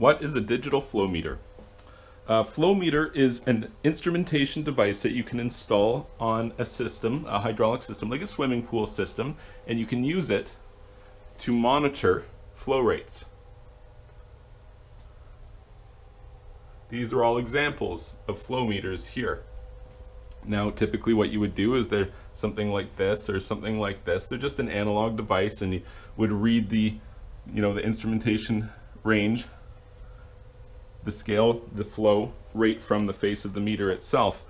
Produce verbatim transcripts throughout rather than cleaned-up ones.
What is a digital flow meter? Uh, flow meter is an instrumentation device that you can install on a system, a hydraulic system, like a swimming pool system, and you can use it to monitor flow rates. These are all examples of flow meters here. Now, typically what you would do is there's something like this or something like this. They're just an analog device, and you would read the, you know, the instrumentation range, the scale, the flow rate from the face of the meter itself.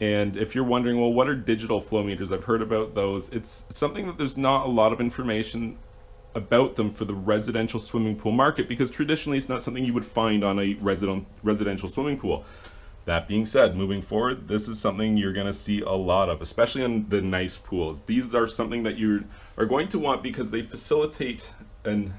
And if you're wondering, well, what are digital flow meters? I've heard about those. It's something that there's not a lot of information about them for the residential swimming pool market, because traditionally it's not something you would find on a resident residential swimming pool. That being said, moving forward, this is something you're going to see a lot of, especially on the nice pools. These are something that you are going to want because they facilitate an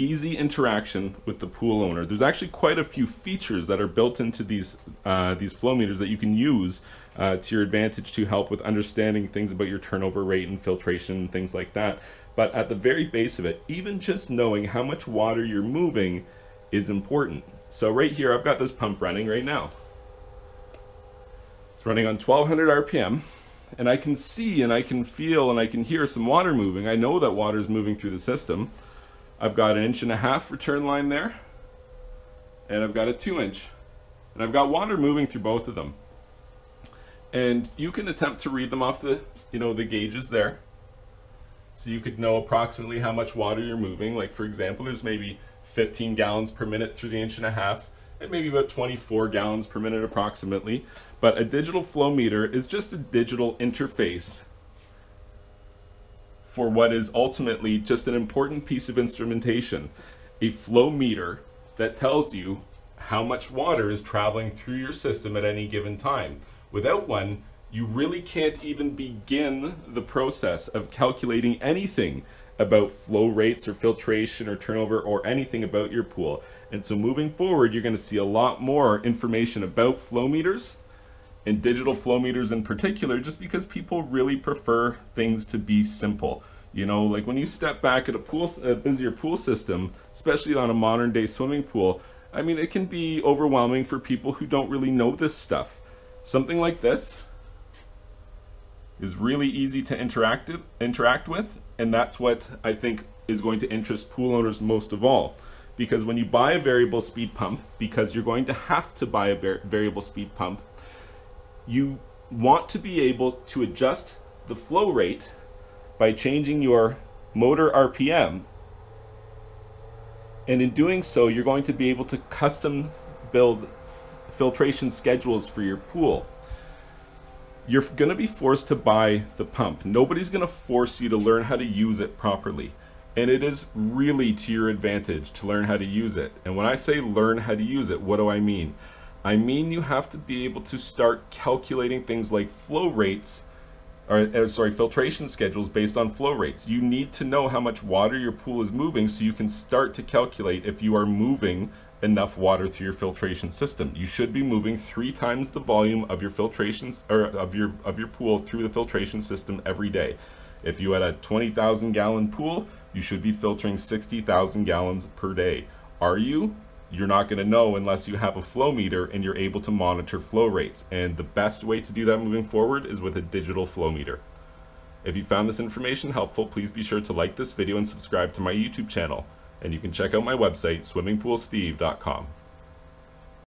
easy interaction with the pool owner. There's actually quite a few features that are built into these uh, these flow meters that you can use uh, to your advantage to help with understanding things about your turnover rate and filtration and things like that. But at the very base of it, even just knowing how much water you're moving is important. So right here, I've got this pump running right now. It's running on twelve hundred R P M. And I can see and I can feel and I can hear some water moving. I know that water is moving through the system. I've got an inch and a half return line there, and I've got a two inch, and I've got water moving through both of them. And you can attempt to read them off the, you know, the gauges there. So you could know approximately how much water you're moving. Like, for example, there's maybe fifteen gallons per minute through the inch and a half, and maybe about twenty-four gallons per minute approximately. But a digital flow meter is just a digital interface for what is ultimately just an important piece of instrumentation, a flow meter that tells you how much water is traveling through your system at any given time. Without one, you really can't even begin the process of calculating anything about flow rates or filtration or turnover or anything about your pool. And so moving forward, you're going to see a lot more information about flow meters, and digital flow meters in particular, just because people really prefer things to be simple. You know, like when you step back at a pool, a busier pool system, especially on a modern day swimming pool, I mean, it can be overwhelming for people who don't really know this stuff. Something like this is really easy to interact, interact with, and that's what I think is going to interest pool owners most of all. Because when you buy a variable speed pump, because you're going to have to buy a variable speed pump, you want to be able to adjust the flow rate by changing your motor R P M. And in doing so, you're going to be able to custom build filtration schedules for your pool. You're going to be forced to buy the pump. Nobody's going to force you to learn how to use it properly. And it is really to your advantage to learn how to use it. And when I say learn how to use it, what do I mean? I mean, you have to be able to start calculating things like flow rates, or, or sorry, filtration schedules based on flow rates. You need to know how much water your pool is moving so you can start to calculate if you are moving enough water through your filtration system. You should be moving three times the volume of your filtrations or of your of your pool through the filtration system every day. If you had a twenty thousand gallon pool, you should be filtering sixty thousand gallons per day. Are you? You're not going to know unless you have a flow meter and you're able to monitor flow rates. And the best way to do that moving forward is with a digital flow meter. If you found this information helpful, please be sure to like this video and subscribe to my YouTube channel. And you can check out my website, swimming pool steve dot com.